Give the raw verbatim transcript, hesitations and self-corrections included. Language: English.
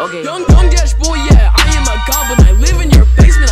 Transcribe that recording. Okay. Don't, don't get spoiled, yeah, I am a goblin, I live in your basement.